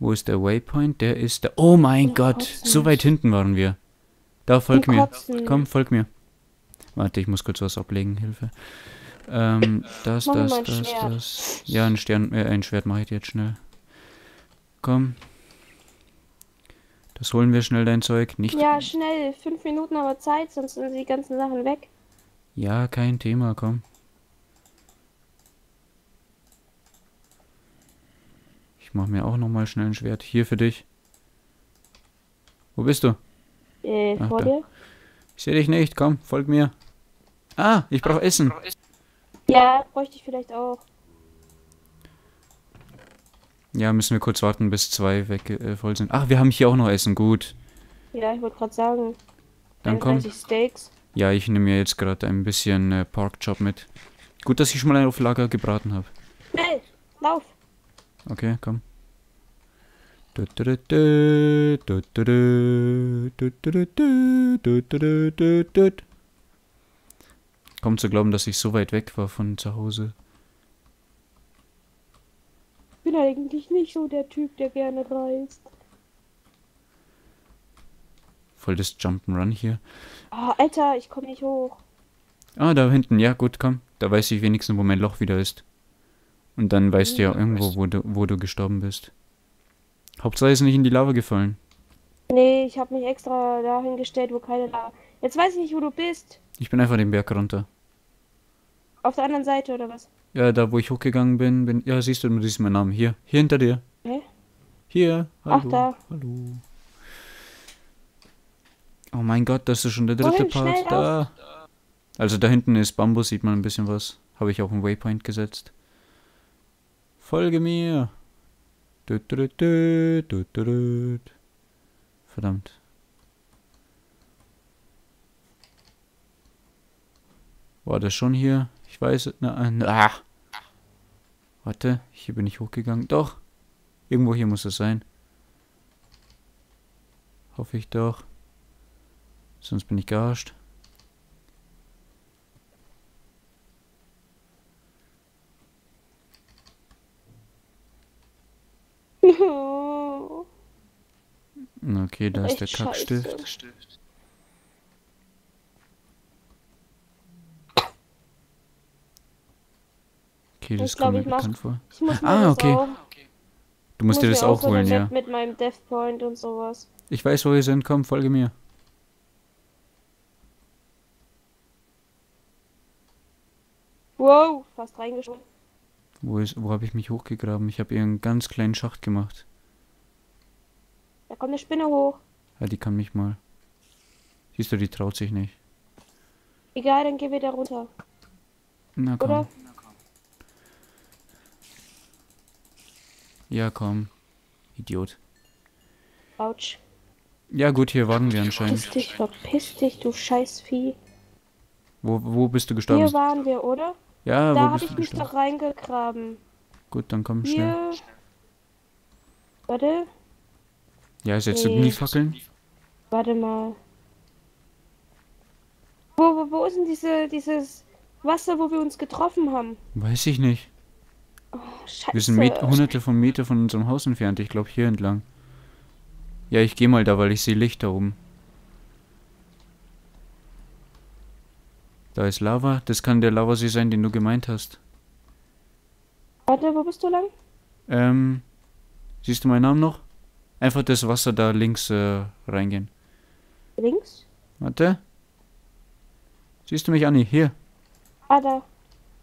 Wo ist der Waypoint? Der ist da. Oh mein Gott, so weit hinten waren wir. Da, folg mir. Komm, folg mir. Warte, ich muss kurz was ablegen, Hilfe. Das. Ja, ein Schwert mache ich jetzt schnell. Komm. Das holen wir schnell, dein Zeug. Nicht. Ja, schnell. 5 Minuten aber Zeit, sonst sind die ganzen Sachen weg. Ja, kein Thema, komm. Ich mache mir auch nochmal schnell ein Schwert. Hier für dich. Wo bist du? Vor dir. Ich sehe dich nicht, komm, folg mir. Ah, ich brauche Essen. Ja, bräuchte ich vielleicht auch. Ja, müssen wir kurz warten, bis 2 voll sind. Ach, wir haben hier auch noch Essen, gut. Ja, ich wollte gerade sagen. Dann komm. Steaks. Ja, ich nehme mir jetzt gerade ein bisschen Porkchop mit. Gut, dass ich schon mal einen auf Lager gebraten habe. Schnell, lauf. Okay, komm. Kaum zu glauben, dass ich so weit weg war von zu Hause. Ich bin eigentlich nicht so der Typ, der gerne reist. Voll das Jump'n'Run hier. Ah, oh, Alter, ich komme nicht hoch. Ah, da hinten, ja gut, komm. Da weiß ich wenigstens, wo mein Loch wieder ist. Und dann weißt du ja irgendwo, wo du gestorben bist. Hauptsache ist nicht in die Lava gefallen. Nee, ich habe mich extra dahin gestellt, wo keine Lava... Jetzt weiß ich nicht, wo du bist. Ich bin einfach den Berg runter. Auf der anderen Seite, oder was? Ja, da wo ich hochgegangen bin... Ja, siehst du meinen Namen. Hier. Hier hinter dir. Hä? Hier. Hallo. Ach, da. Hallo. Oh mein Gott, das ist schon der dritte Part. Da. Also da hinten ist Bambus, sieht man ein bisschen was. Habe ich auch einen Waypoint gesetzt. Folge mir. Verdammt. War das schon hier? Ich weiß es. Na. Warte, hier bin ich hochgegangen. Doch. Irgendwo hier muss es sein. Hoffe ich doch. Sonst bin ich gearscht. Okay, da ist der Kackstift. Okay, das kommt mir bekannt vor. Ah, okay. Du musst dir das auch holen, ja. Mit meinem Deathpoint und sowas. Ich weiß, wo wir sind. Komm, folge mir. Wow, fast reingeschoben. Wo habe ich mich hochgegraben? Ich habe einen ganz kleinen Schacht gemacht. Da kommt eine Spinne hoch. Ja, die kann mich mal. Siehst du, die traut sich nicht. Egal, dann gehen wir da runter. Na komm. Oder? Na komm. Ja, komm. Idiot. Autsch. Ja gut, hier waren wir anscheinend. Verpiss dich, du Scheißvieh. Wo bist du gestorben? Hier waren wir, oder? Ja, da habe ich mich doch reingegraben. Gut, dann komm schnell. Warte. Ja, ist jetzt nie Fackeln. Warte mal. Wo ist denn dieses Wasser, wo wir uns getroffen haben? Weiß ich nicht. Oh, Scheiße. Wir sind hunderte von Meter von unserem Haus entfernt. Ich glaube hier entlang. Ja, ich gehe mal da, weil ich sehe Licht da oben. Da ist Lava. Das kann der Lavasee sein, den du gemeint hast. Warte, wo bist du lang? Siehst du meinen Namen noch? Einfach das Wasser da links reingehen. Links? Warte. Siehst du mich, Anni? Hier. Ah, da.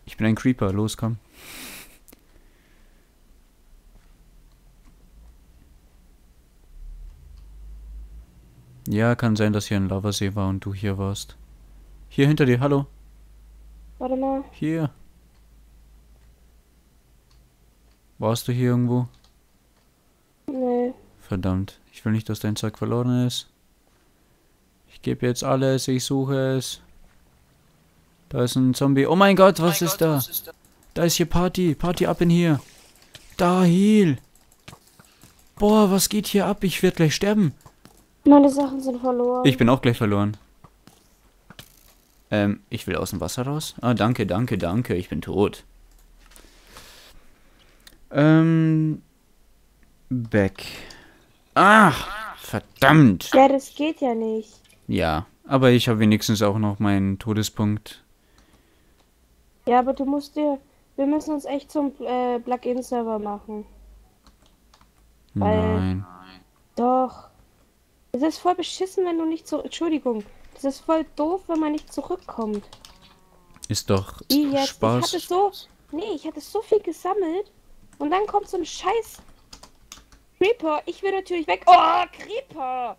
Ich bin ein Creeper. Los, komm. Ja, kann sein, dass hier ein Lavasee war und du hier warst. Hier hinter dir, hallo. Warte mal. Hier. Warst du hier irgendwo? Nee. Verdammt, ich will nicht, dass dein Zeug verloren ist. Ich gebe jetzt alles, ich suche es. Da ist ein Zombie. Oh mein Gott, was ist da? Da ist hier Party. Party ab in hier. Da, Heal. Boah, was geht hier ab? Ich werde gleich sterben. Meine Sachen sind verloren. Ich bin auch gleich verloren. Ich will aus dem Wasser raus. Ah, danke, danke, danke. Ich bin tot. Back. Ach, verdammt. Ja, das geht ja nicht. Ja, aber ich habe wenigstens auch noch meinen Todespunkt. Ja, aber du musst dir... Wir müssen uns echt zum Plugin-Server machen. Weil, nein. Doch. Es ist voll beschissen, wenn du nicht so... Entschuldigung. Das ist voll doof, wenn man nicht zurückkommt. Ist doch jetzt Spaß. Ich hatte so... Nee, ich hatte so viel gesammelt. Und dann kommt so ein scheiß... Creeper. Ich will natürlich weg. Oh, Creeper!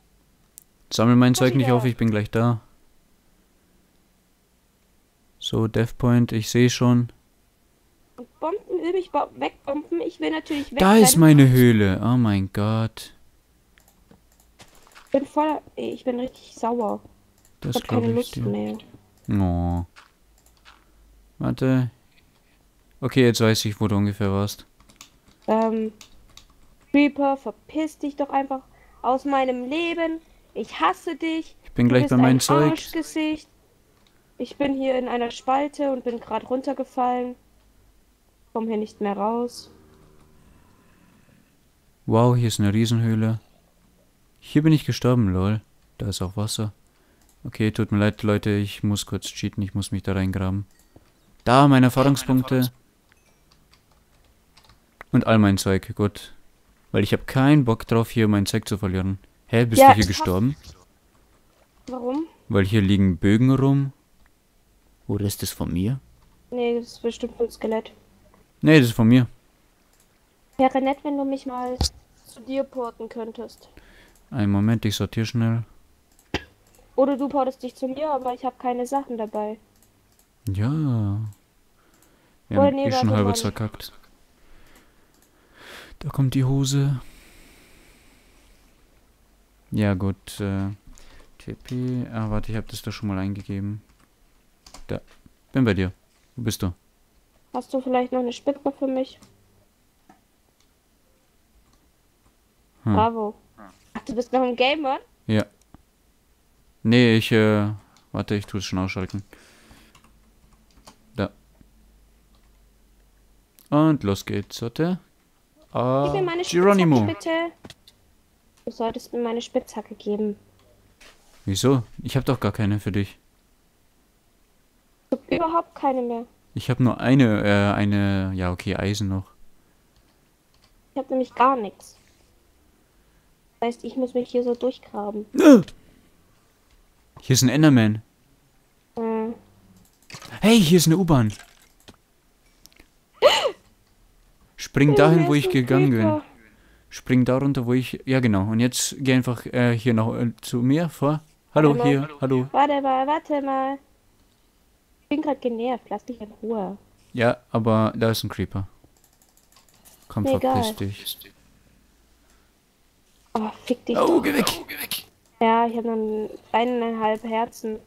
Sammel mein Zeug nicht auf, ich bin gleich da. So, Deathpoint, ich sehe schon. Bomben, will mich wegbomben, ich will natürlich weg. Da ist meine Höhle, oh mein Gott. Ich bin voll, ich bin richtig sauer. Das ich hab keine Lust mehr. Oh. Warte. Okay, jetzt weiß ich, wo du ungefähr warst. Creeper, verpiss dich doch einfach aus meinem Leben. Ich hasse dich. Ich bin gleich bei meinem Zeug. Arschgesicht. Ich bin hier in einer Spalte und bin gerade runtergefallen. Komm hier nicht mehr raus. Wow, hier ist eine Riesenhöhle. Hier bin ich gestorben, lol. Da ist auch Wasser. Okay, tut mir leid, Leute. Ich muss kurz cheaten. Ich muss mich da reingraben. Da, meine Erfahrungspunkte. Und all mein Zeug, gut. Weil ich habe keinen Bock drauf, hier mein Zeug zu verlieren. Hä, bist du hier gestorben? Warum? Weil hier liegen Bögen rum. Oder ist das von mir? Nee, das ist bestimmt ein Skelett. Nee, das ist von mir. Wäre nett, wenn du mich mal zu dir porten könntest. Einen Moment, ich sortiere schnell. Oder du portest dich zu mir, aber ich habe keine Sachen dabei. Ja. Ja, ich bin schon halber zerkackt. Da kommt die Hose. Ja gut, TP. Ah, warte, ich habe das da schon mal eingegeben. Da, bin bei dir. Wo bist du? Hast du vielleicht noch eine Spitze für mich? Hm. Bravo. Ach, du bist noch ein Gamer? Ja. Nee, ich, warte, ich tue es schon ausschalten. Da. Und los geht's, warte. Ah, gib mir meine Geronimo. Spitzhacke, bitte. Du solltest mir meine Spitzhacke geben. Wieso? Ich habe doch gar keine für dich. Ich hab überhaupt keine mehr. Ich habe nur eine, ja okay, Eisen noch. Ich habe nämlich gar nichts. Das heißt, ich muss mich hier so durchgraben. Hier ist ein Enderman. Mhm. Hey, hier ist eine U-Bahn. Spring dahin, wo ich gegangen bin. Spring darunter, wo ich... Ja, genau. Und jetzt geh einfach hier noch zu mir vor. Hallo, hallo. Hier, hallo. Warte mal, warte mal. Ich bin gerade genervt, lass dich in Ruhe. Ja, aber da ist ein Creeper. Komm, verpiss dich. Oh, fick dich. Oh, geh weg. Ja, ich habe noch 1,5 Herzen.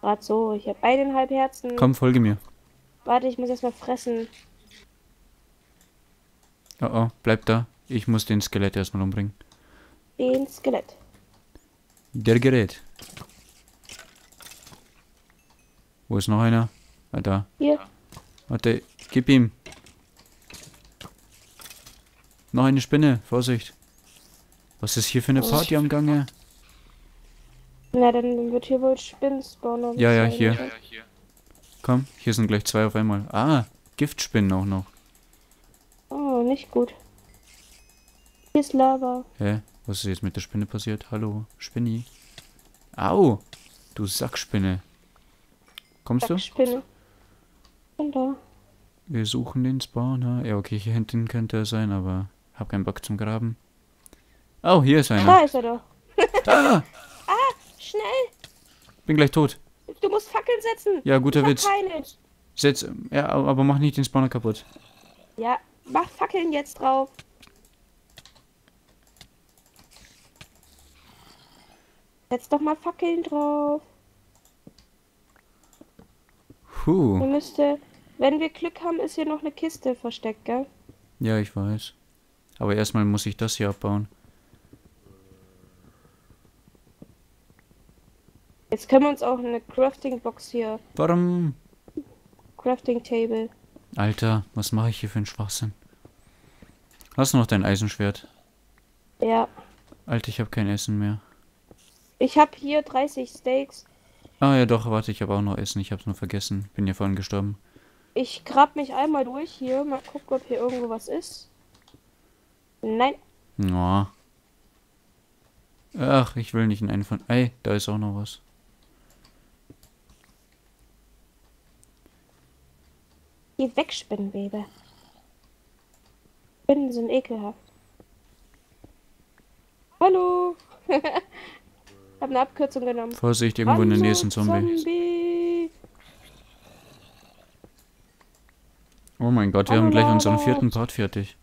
Warte so, ich habe 1,5 Herzen. Komm, folge mir. Warte, ich muss erstmal fressen. Oh, oh, bleib da. Ich muss den Skelett erstmal umbringen. Den Skelett. Der Gerät. Wo ist noch einer? Ah, da. Hier. Warte, gib ihm. Noch eine Spinne, Vorsicht. Was ist hier für eine Party am Gange? Na, dann wird hier wohl Spinnen spawnen. Ja, ja, hier. Komm, hier sind gleich 2 auf einmal. Ah, Giftspinnen auch noch. Oh, nicht gut. Hier ist Lava. Hä? Was ist jetzt mit der Spinne passiert? Hallo, Spinni. Au! Du Sackspinne. Kommst du? Bin da. Wir suchen den Spawner. Ja, okay, hier hinten könnte er sein, aber hab keinen Bock zum Graben. Oh, hier ist einer. Da ist er doch. Ah! Ah, schnell! Bin gleich tot. Du musst Fackeln setzen. Ja, guter Witz. Setz, ja, aber mach nicht den Spawner kaputt. Ja, mach Fackeln jetzt drauf. Setz doch mal Fackeln drauf. Puh. Wenn wir Glück haben, ist hier noch eine Kiste versteckt, gell? Ja, ich weiß. Aber erstmal muss ich das hier abbauen. Jetzt können wir uns auch eine Crafting-Box hier... Warum? Crafting-Table. Alter, was mache ich hier für einen Schwachsinn? Hast du noch dein Eisenschwert? Ja. Alter, ich habe kein Essen mehr. Ich habe hier 30 Steaks. Ah ja doch, warte, ich habe auch noch Essen. Ich habe es nur vergessen. Bin ja vorhin gestorben. Ich grab mich einmal durch hier. Mal gucken, ob hier irgendwo was ist. Nein. No. Ach, ich will nicht in einen von... Ey, da ist auch noch was. Geh weg, Spinnenwebe. Spinnen sind ekelhaft. Hallo. Ich habe eine Abkürzung genommen. Vorsicht, irgendwo in der Nähe ist ein Zombie. Oh mein Gott, wir haben gleich unseren vierten Part fertig.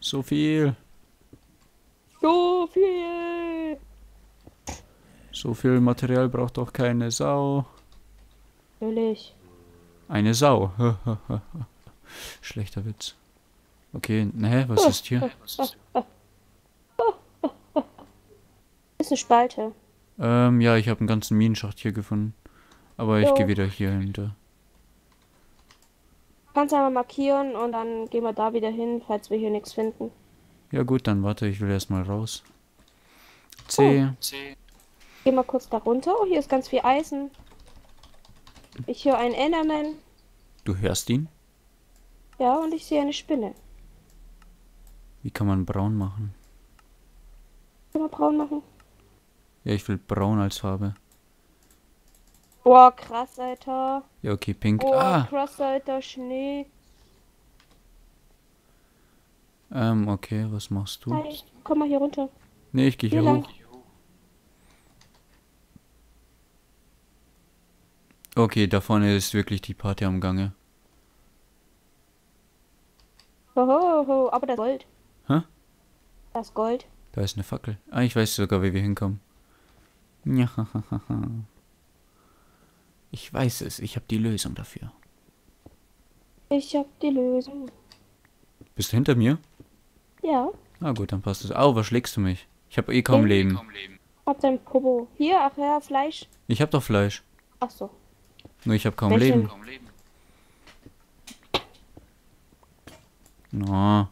So viel. So viel. So viel Material braucht doch keine Sau. Natürlich. Eine Sau. Schlechter Witz. Okay, ne, was ist hier? Was ist hier? Eine Spalte. Ja, ich habe einen ganzen Minenschacht hier gefunden. Aber ich gehe wieder hier hinter. Kannst einmal markieren und dann gehen wir da wieder hin, falls wir hier nichts finden. Ja gut, dann warte, ich will erstmal raus. C. C. Geh mal kurz da runter. Oh, hier ist ganz viel Eisen. Ich höre einen Enderman. Du hörst ihn? Ja, und ich sehe eine Spinne. Wie kann man braun machen? Kann man braun machen? Ja, ich will braun als Farbe. Boah, krass, Alter. Ja, okay, pink. Oh, krass, Alter, Schnee. Okay, was machst du? Hi, komm mal hier runter. Nee, ich gehe hier hoch. Okay, da vorne ist wirklich die Party am Gange. Hohoho, aber das Gold. Hä? Das Gold. Da ist eine Fackel. Ah, ich weiß sogar, wie wir hinkommen. Ja, ich weiß es, ich habe die Lösung dafür. Ich habe die Lösung. Bist du hinter mir? Ja. Ah gut, dann passt es. Au, was schlägst du mich? Ich habe eh kaum Leben. Hab dein Popo. Hier, ach ja, Fleisch. Ich habe doch Fleisch. Ach so. Nur ich habe kaum Leben. Na.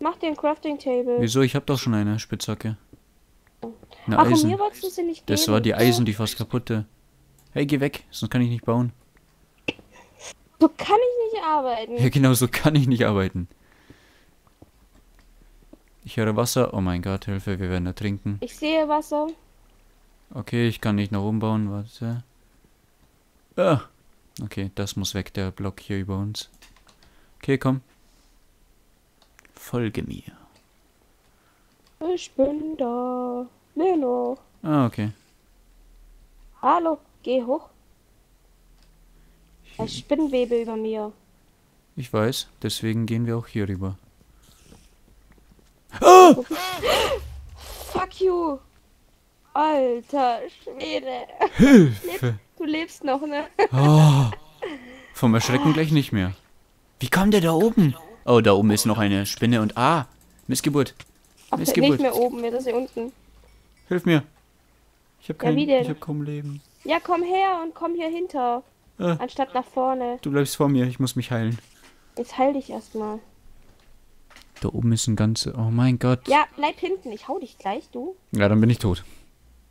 Mach dir ein Crafting Table. Wieso? Ich habe doch schon eine Spitzhacke. Na, ach, Eisen. Mir wolltest du sie nicht geben. Das war die Eisen, die fast kaputte. Hey, geh weg, sonst kann ich nicht bauen. So kann ich nicht arbeiten. Ja, genau, so kann ich nicht arbeiten. Ich höre Wasser. Oh mein Gott, Hilfe, wir werden ertrinken. Ich sehe Wasser. Okay, ich kann nicht nach oben bauen, warte. Ah, okay, das muss weg, der Block hier über uns. Okay, komm. Folge mir. Ich bin da. Leno. Ah, okay. Hallo, geh hoch. Ein Spinnenwebe über mir. Ich weiß, deswegen gehen wir auch hier rüber. Ah! Fuck you. Alter Schwede. Hilfe. Du lebst noch, ne? Oh, vom Erschrecken gleich nicht mehr. Wie kam der da oben? Oh, da oben ist noch eine Spinne und... Ah, Missgeburt. Missgeburt. Nicht mehr oben, das ist hier unten. Hilf mir. Ich habe hab kaum Leben. Ja, komm her und komm hier hinter. Anstatt nach vorne. Du bleibst vor mir, ich muss mich heilen. Jetzt heil dich erstmal. Da oben ist ein ganze... Oh mein Gott. Ja, bleib hinten, ich hau dich gleich, du. Ja, dann bin ich tot.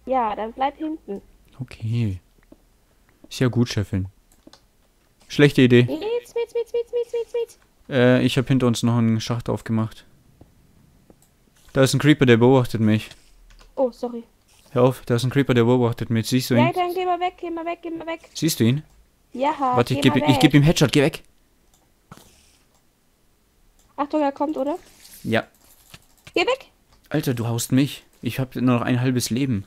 Ja, dann bleib hinten. Okay. Ist ja gut, Chefin. Schlechte Idee. Ich habe hinter uns noch einen Schacht aufgemacht. Da ist ein Creeper, der beobachtet mich. Oh, sorry. Hör auf, da ist ein Creeper, der beobachtet mich. Siehst du ihn? Ja, dann geh mal weg, geh mal weg, geh mal weg. Siehst du ihn? Ja, warte, ich geb ihm Headshot, geh weg. Achtung, er kommt, oder? Ja. Geh weg! Alter, du haust mich. Ich hab nur noch ein halbes Leben.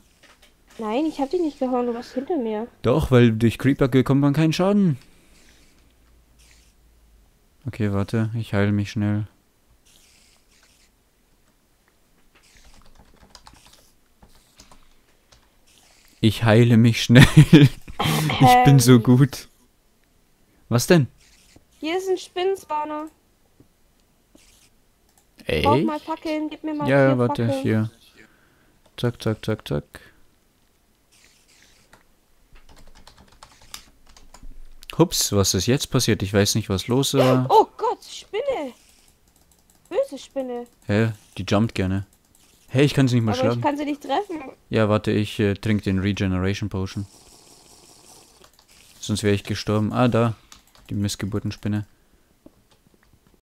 Nein, ich hab dich nicht gehauen, du warst hinter mir. Doch, weil durch Creeper bekommt man keinen Schaden. Okay, warte, ich heile mich schnell. Ich heile mich schnell. Ich bin so gut. Was denn? Hier ist ein Spinnenspawner. Ey. Brauch mal Fackeln, gib mir mal. Ja, warte, Fackeln. Hier. Zack, zack, zack, zack. Hups, was ist jetzt passiert? Ich weiß nicht, was los war. Oh Gott, Spinne! Böse Spinne. Hä? Die jumpt gerne. Hey, ich kann sie nicht mal schlagen. Ich kann sie nicht treffen. Ja, warte, ich trinke den Regeneration Potion. Sonst wäre ich gestorben. Ah, da. Die Missgeburtenspinne.